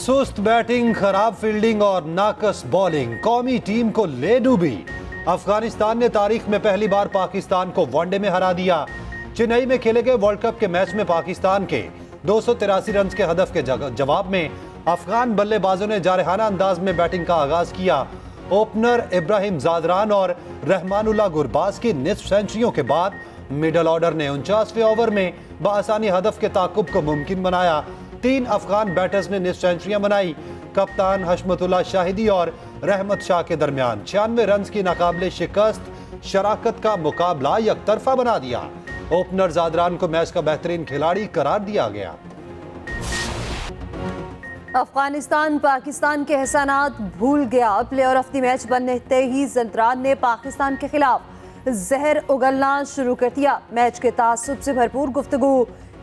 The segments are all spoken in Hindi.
सुस्त बैटिंग, खराब फील्डिंग और नाकस बॉलिंग कौमी टीम को ले डूबी। अफगानिस्तान ने तारीख में पहली बार पाकिस्तान को वनडे में हरा दिया। चेन्नई में खेले गए वर्ल्ड कप के मैच में पाकिस्तान के 283 रन के हदफ के जवाब में अफगान बल्लेबाजों ने जारहाना अंदाज में बैटिंग का आगाज किया। ओपनर इब्राहिम जादरान और रहमानुल्लाह गुरबाज की निस्फ सेंचुरियों के बाद मिडल ऑर्डर ने 49वें ओवर में बआसानी हदफ के ताकुब को मुमकिन बनाया। 3 अफगान बैटर्स ने निस्फ सेंचुरियां बनाई। कप्तान हशमतुल्लाह शाहिदी और रहमत शाह के दरमियान 96 रन की नाकाबिले शिकस्त शराकत का मुकाबला यकतरफा बना दिया। ओपनर जादरान को मैच का बेहतरीन खिलाड़ी करार दिया गया। अफगानिस्तान पाकिस्तान के एहसानात भूल गया। प्लेयर ऑफ द मैच बनते ही ज़दरान ने पाकिस्तान के खिलाफ जहर उगलना शुरू कर दिया। मैच के तासुब से भरपूर गुफ्तगू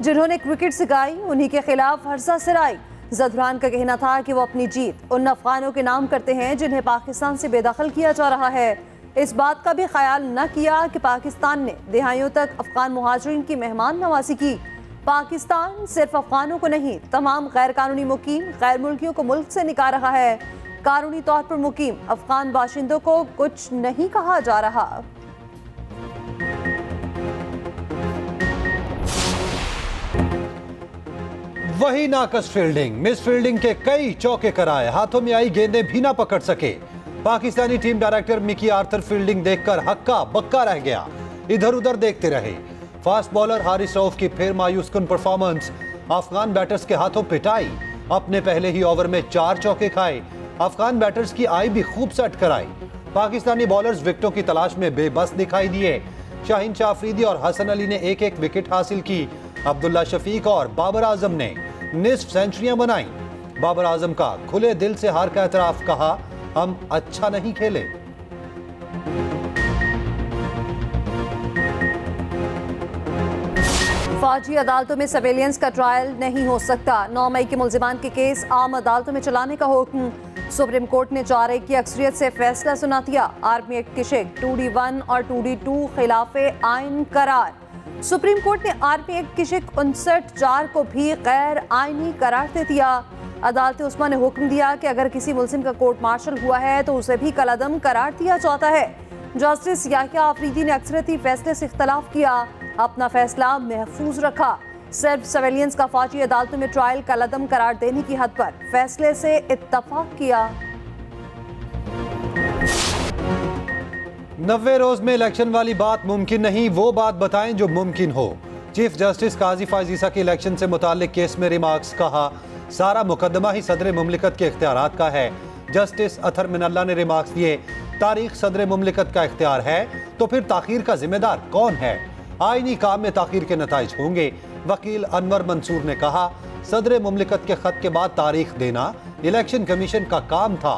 जिन्होंने क्रिकेट सिखाई उन्हीं के खिलाफ हर्षा सराई। ज़दरान का कहना था कि वो अपनी जीत उन अफगानों के नाम करते हैं जिन्हें पाकिस्तान से बेदखल किया जा रहा है। इस बात का भी ख्याल न किया कि पाकिस्तान ने दहाइयों तक अफगान मुहाजिरीन की मेहमान नवाजी की। पाकिस्तान सिर्फ अफगानों को नहीं, तमाम गैर कानूनी मुकीम गैर मुल्कियों को मुल्क से निकाल रहा है। कानूनी तौर पर मुकीम अफगान बाशिंदों को कुछ नहीं कहा जा रहा। वही नाकस फील्डिंग, मिस फील्डिंग के कई चौके कराए, हाथों में आई गेंदें भी ना पकड़ सके। Pakistani team director Mickey Arthur fielding देखकर हक्का बक्का रह गया, इधर उधर देखते रहे। फास्ट बॉलर हारिस रऊफ की फिर मायूसकुन परफॉर्मेंस, अफगान बैटर्स के हाथों पिटाई। अपने पहले ही ओवर में 4 चौके खाए, अफगान बैटर्स की आई भी खूब सेट कराई। पाकिस्तानी बॉलर्स विकेटों की तलाश में बेबस दिखाई दिए। शाहीन शाह अफरीदी और हसन अली ने 1-1 विकेट हासिल की। अब्दुल्ला शफीक और बाबर आजम ने निस्फ सेंचुरियां बनाई। बाबर आजम का खुले दिल से हार का एतराफ, कहा हम अच्छा नहीं खेले। फौजी अदालतों में सर्वेलियंस का ट्रायल नहीं हो सकता। 9 मई के मुल्जिमान के केस आम अदालतों में चलाने का हुक्म, सुप्रीम कोर्ट ने 4A की अक्सरियत से फैसला सुना दिया। आर्मी एक्ट के शेक 2D1 और 2D2 खिलाफे आइन करार। सुप्रीम कोर्ट ने आर्मी एक्ट के शेक 59(4) को भी गैर आइनी करार दे दिया। अदालत उस्मा ने हुक्म दिया कि अगर किसी मुल्ज़िम का कोर्ट मार्शल हुआ है तो उसे भी कलअदम करार दिया जाता है। जस्टिस याहिया आफरीदी ने अक्सरती फैसले से इख्तलाफ किया, अपना फैसला महफूज रखा। सिर्फ सर्वेलियंस का फौजी अदालतों में ट्रायल कलअदम करार देने की हद पर फैसले से इत्तफाक किया। 90 रोज में इलेक्शन वाली बात मुमकिन नहीं, वो बात बताएं जो मुमकिन हो। चीफ जस्टिस काजी फाइजीसा के इलेक्शन से मुतालिक केस में रिमार्क्स, कहा सारा मुकदमा ही सदर मुमलिकत के इख्तियारात का है। जस्टिस अथर मिनल्ला ने रिमार्क्स दिए, तारीख सदर मुमलिकत का इख्तियार है तो फिर ताखीर का जिम्मेदार कौन है? आइनी काम में ताखीर के नताइज होंगे। वकील अनवर मंसूर ने कहा सदर मुमलिकत के खत के बाद तारीख देना इलेक्शन कमीशन का काम था।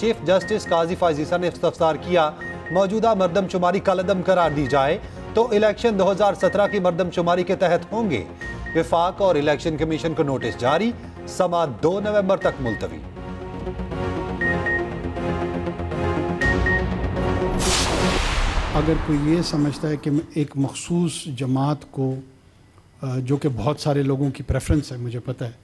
चीफ जस्टिस काजी फाइजीसा ने इस्तफसार किया मौजूदा मरदमशुमारी कलअदम करार दी जाए तो इलेक्शन 2017 की मरदमशुमारी के तहत होंगे। विफाक और इलेक्शन कमीशन को नोटिस जारी, समा 2 नवंबर तक मुलतवी। अगर कोई ये समझता है कि एक मखसूस जमात को, जो कि बहुत सारे लोगों की प्रेफरेंस है मुझे पता है,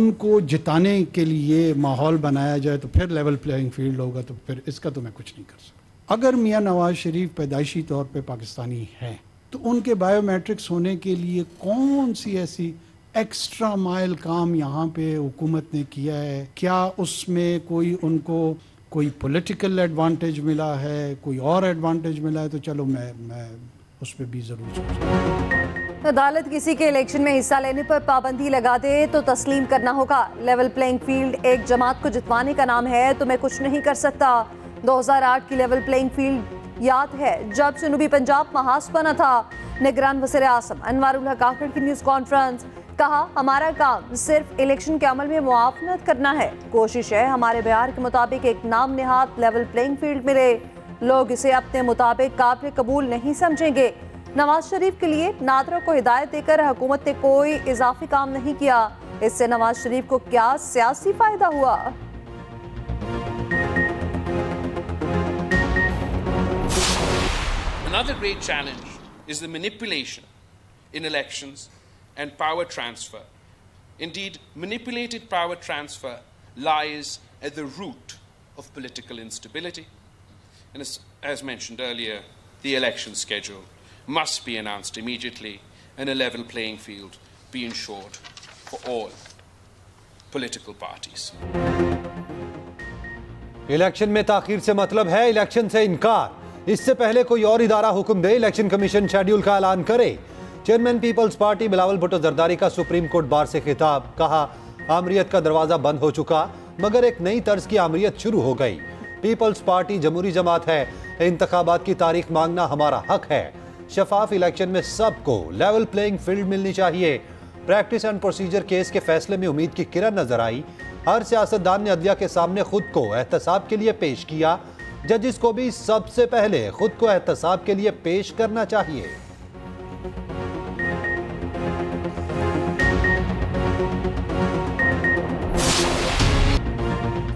उनको जिताने के लिए माहौल बनाया जाए तो फिर लेवल प्लेइंग फील्ड होगा, तो फिर इसका तो मैं कुछ नहीं कर सकता। अगर मियां नवाज शरीफ पैदाइशी तौर पे पाकिस्तानी हैं तो उनके बायोमेट्रिक्स होने के लिए कौन सी ऐसी एक्स्ट्रा माइल काम यहाँ पे हुकूमत ने किया है? क्या उसमें कोई उनको कोई पॉलिटिकल एडवांटेज मिला है, कोई और एडवांटेज मिला है? तो चलो मैं उस पर भी ज़रूर सोचूंगा। अदालत किसी के इलेक्शन में हिस्सा लेने पर पाबंदी लगा दे तो तस्लीम करना होगा। लेवल प्लेइंग फील्ड एक जमात को जितवाने का नाम है तो मैं कुछ नहीं कर सकता। 2008 की लेवल प्लेइंग फील्ड याद है जब जनूबी पंजाब महास बना था। निगरान वज़ीर आज़म अनवारुल्लाह काकड़ की न्यूज़ कॉन्फ्रेंस, कहा हमारा काम सिर्फ इलेक्शन के अमल में मुआवनत करना है। कोशिश है हमारे बयार के मुताबिक एक नाम नहाद लेवल प्लेइंग फील्ड मिले। लोग इसे अपने मुताबिक काबिल कबूल नहीं समझेंगे। नवाज शरीफ के लिए नादरों को हिदायत देकर हुकूमत ने कोई इजाफी काम नहीं किया, इससे नवाज शरीफ को क्या सियासी फायदा हुआ? Another great challenge is the manipulation in elections and power transfer Indeed, manipulated power transfer lies at the root of political instability. And as mentioned earlier, the election schedule must be announced immediately and a level playing field be ensured for all political parties. Election में ताखीर से मतलब है इलेक्शन से इनकार। इससे पहले कोई और इदारा हुक्म दे, इलेक्शन कमीशन शेड्यूल का ऐलान करे। Chairman peoples party Bilawal Bhutto Zardari का सुप्रीम कोर्ट बार से खिताब। कहा, आमरीत का दरवाजा बंद हो चुका मगर एक नई तर्ज की आमरीत शुरू हो गई। पीपल्स पार्टी जमहूरी जमात है, इंतखाबात की तारीख मांगना हमारा हक है। शफाफ इलेक्शन में सबको लेवल प्लेइंग फील्ड मिलनी चाहिए। प्रैक्टिस एंड प्रोसीजर केस के फैसले में उम्मीद की किरण नजर आई। हर सियासतदान ने अदलिया के सामने खुद को एहतसाब के लिए पेश किया। जजिस को भी सबसे पहले खुद को एहतसाब के लिए पेश करना चाहिए।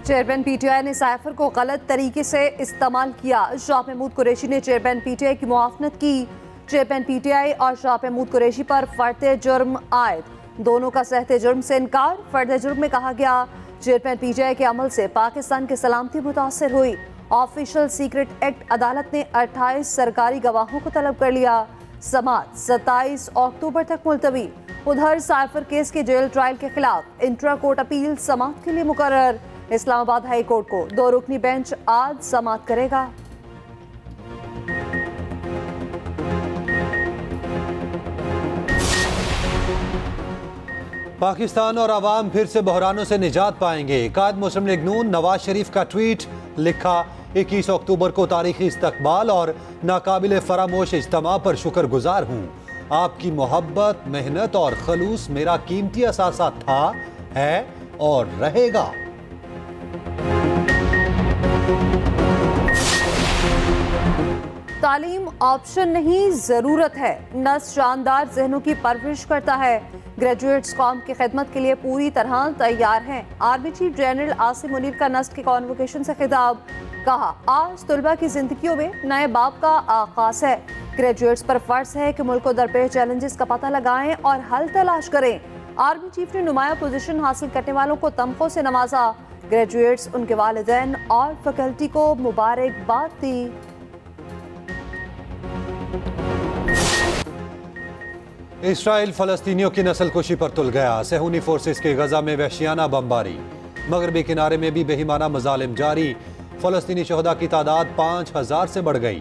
चेयरमैन पीटीआई ने साइफर को गलत तरीके से इस्तेमाल किया। शाह महमूद कुरैशी ने चेयरमैन पीटीआई की मुआफनत की। चेयरमैन पीटीआई और शाह महमूद कुरैशी पर फर्द जुर्म आयद, दोनों का सहते जुर्म से इनकार। फर्द जुर्म में कहा गया चेयरमैन पीटीआई के अमल से पाकिस्तान की सलामती मुतासर हुई। ऑफिशियल सीक्रेट एक्ट अदालत ने 28 सरकारी गवाहों को तलब कर लिया। समात 27 अक्टूबर तक मुलतवी। उधर साइफर केस के जेल ट्रायल के खिलाफ इंट्रा कोर्ट अपील समात के लिए मुकर्रर। इस्लामाबाद हाई कोर्ट को 2 रुकनी बेंच आज समाअत करेगा। पाकिस्तान और आवाम फिर से बहरानों से निजात पाएंगे। कायद मुस्लिम लीग नून नवाज शरीफ का ट्वीट। लिखा, 21 अक्टूबर को तारीखी इस्तकबाल और नाकाबिल फरामोश इज्तिमा पर शुक्रगुजार हूँ। आपकी मोहब्बत, मेहनत और खलूस मेरा कीमती असासा था, है और रहेगा। तालीम ऑप्शन नहीं, जरूरत है। नस्ल शानदार जहनों की परवरिश करता है। ग्रेजुएट्स कौम की खिदमत के लिए पूरी तरह तैयार हैं। Army chief general Asim Munir का नस्ल के कॉन्वोकेशन से खिताब। कहा, आज तलबा की जिंदगियों में नए बाब का आगाज है। ग्रेजुएट्स पर फर्ज है कि मुल्क को दरपेश चैलेंजेस का पता लगाएं और हल तलाश करें। आर्मी चीफ ने नुमाया पोजीशन हासिल करने वालों को तमखों से नवाजा। ग्रेजुएट्स, उनके वालिदैन और फैकल्टी को मुबारकबाद दी। इसराइल फलस्तीनियों की नस्लकुशी पर तुल गया। सहूनी फोर्सेस के गजा में वहशियाना बमबारी। मगरबी किनारे में भी बेहिमाना मजालिम जारी। फलस्तीनी शहदा की तादाद 5000 से बढ़ गई।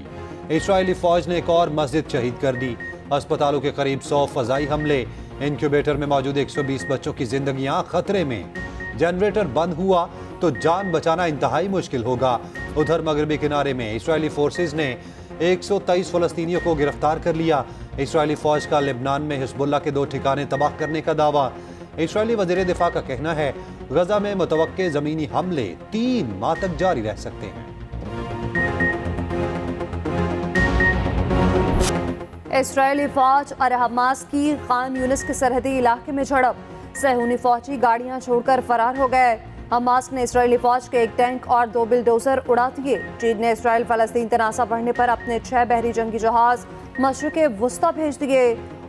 इसराइली फौज ने एक और मस्जिद शहीद कर दी। अस्पतालों के करीब 100 फजाई हमले। इंक्यूबेटर में मौजूद 120 बच्चों की जिंदगियां खतरे में। जनरेटर बंद हुआ तो जान बचाना इंतहाई मुश्किल होगा। उधर मगरबी किनारे में इसराइली फोर्सेज ने 123 फलस्तीनियों को गिरफ्तार कर लिया। इसराइली फौज का लेबनान में हिजबुल्लाह के 2 ठिकाने तबाह करने का दावा। इसराइली वज़ीर दिफा का कहना है, गजा में मुतवक्के जमीनी हमले 3 माह तक जारी रह सकते हैं। इसराइली फौज और हमास की खान यूनिस के सरहदी इलाके में झड़प। सहूनी फौजी गाड़ियां छोड़कर फरार हो गए। हमास ने इसराइली फौज के 1 टैंक और 2 बिलडोजर उड़ा दिए। चीन ने इसराइल फलस्तीन तनाजा बढ़ने पर अपने 6 बहरी जंगी जहाज मशरिक़ वस्ता भेज दिए।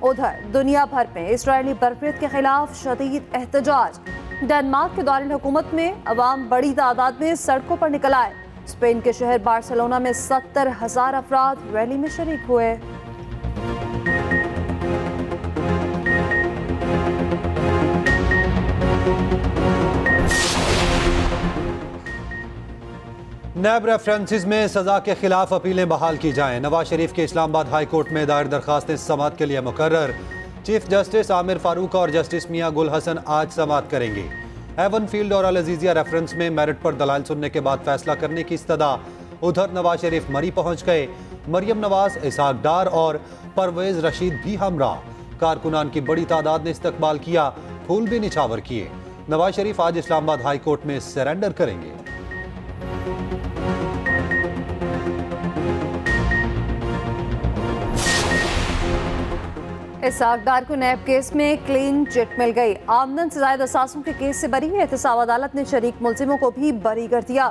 उधर दुनिया भर में इसराइली बर्फरीत के खिलाफ शदीद एहतजाज। डेनमार्क के दौरान हुकूमत में अवाम बड़ी तादाद में सड़कों पर निकल आए। स्पेन के शहर बार्सिलोना में 70,000 अफराद रैली में शरीक हुए। नैब रेफरेंसेस में सजा के खिलाफ अपीलें बहाल की जाएं। नवाज शरीफ के इस्लामाबाद हाई कोर्ट में दायर दरखास्तें समाअत के लिए मुकर्रर। चीफ जस्टिस आमिर फारूक और जस्टिस मियां गुल हसन आज समाअत करेंगे। एवन फील्ड और अल अजीजिया रेफरेंस में मेरिट पर दलाल सुनने के बाद फैसला करने की इस्तदा। उधर नवाज शरीफ मरी पहुंच गए। मरियम नवाज, इसहाक डार और परवेज रशीद भी हमरा। कारकुनान की बड़ी तादाद ने इस्तकबाल किया। फूल भी निछावर किए। नवाज शरीफ आज इस्लामाबाद हाई कोर्ट में सरेंडर करेंगे। इसहाक डार को नैब केस में क्लीन चिट मिल गई। आमदन से ज्यादा असासों के केस से बरी एहतसाब अदालत ने शरीक मुलजिमों को भी बरी कर दिया।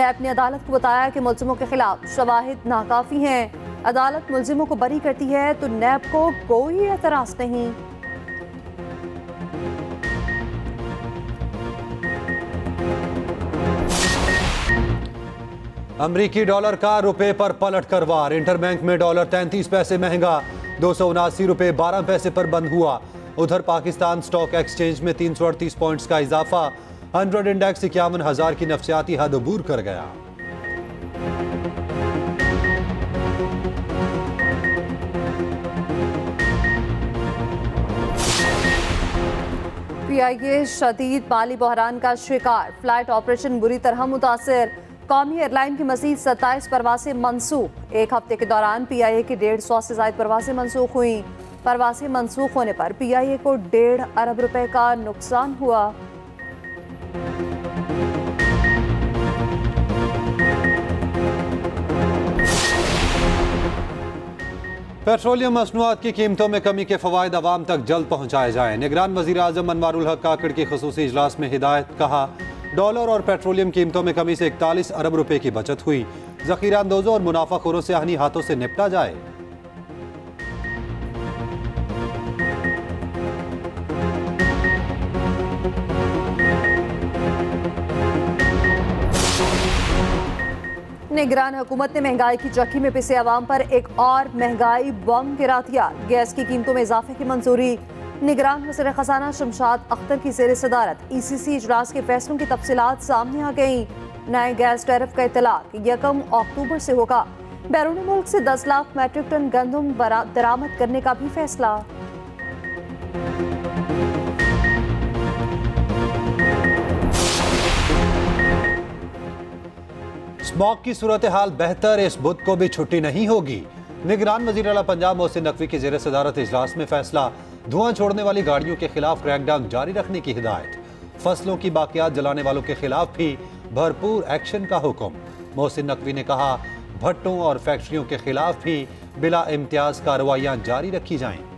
नैब ने अदालत को बताया कि मुलजिमों के खिलाफ शवाहिद नाकाफी हैं। अदालत मुलजिमों को बरी करती है तो नैब को कोई एतराज नहीं। अमरीकी डॉलर का रुपए पर पलट कर वार। इंटरबैंक में डॉलर 33 पैसे महंगा, 279 रुपये 12 पैसे पर बंद हुआ। उधर पाकिस्तान स्टॉक एक्सचेंज में 338 पॉइंट्स का इजाफा। 100 इंडेक्स 51,000 की नफसियाती हद अबूर कर गया। पीआईए शदीद माली बहरान का शिकार, फ्लाइट ऑपरेशन बुरी तरह मुतासर। कौमी एयरलाइन की मजीद 27 परवासें मनसूख। एक हफ्ते के दौरान पीआईए की 150 से ज्यादा परवासें मनसूख हुई। परवासें मनसूख होने पर पीआईए को 1.5 अरब रुपए का नुकसान हुआ। पेट्रोलियम मसनूआत की कीमतों में कमी के फवायद आवाम तक जल्द पहुंचाए जाएं। निगरान वजीर आजम अनवारुल हक काकड़ के खसूसी इजलास में हिदायत, कहा डॉलर और पेट्रोलियम कीमतों में कमी से 41 अरब रुपए की बचत हुई। जखीरा अंदोजों और मुनाफाखोरों से आनी हाथों से निपटा जाए। निगरान हुकूमत ने महंगाई की चक्की में पिसे आवाम पर एक और महंगाई बम गिरा दिया। गैस की कीमतों में इजाफे की मंजूरी। निगरान वज़ीर ख़ज़ाना शमशाद अख्तर की ज़ेर सदारत ECC इजलास के फैसलों की तफसीलात सामने आ गई। नए गैस टैरिफ का इतलाक 1 अक्टूबर से होगा। बैरून मुल्क से 10 लाख मेट्रिक टन गंदम दरामद करने का भी फैसला। स्मॉग की सूरत हाल बेहतर, इस बुध को भी छुट्टी नहीं होगी। निगरान वज़ीर आला पंजाब मोहसिन नकवी की ज़ेर सदारत इजलास में फैसला, धुआं छोड़ने वाली गाड़ियों के खिलाफ क्रैकडाउन जारी रखने की हिदायत। फसलों की बाकियात जलाने वालों के खिलाफ भी भरपूर एक्शन का हुक्म। मोहसिन नकवी ने कहा भट्टों और फैक्ट्रियों के खिलाफ भी बिला इम्तियाज कार्रवाइयां जारी रखी जाएं।